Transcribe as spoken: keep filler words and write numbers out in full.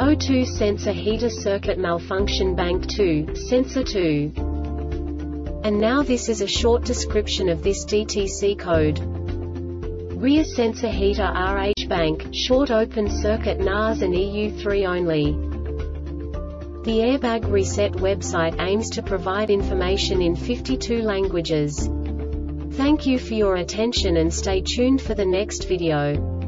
O two sensor heater circuit malfunction bank two, sensor two. And now this is a short description of this D T C code. Rear sensor heater R H bank, short open circuit N A S and E U three only. The Airbag Reset website aims to provide information in fifty-two languages. Thank you for your attention and stay tuned for the next video.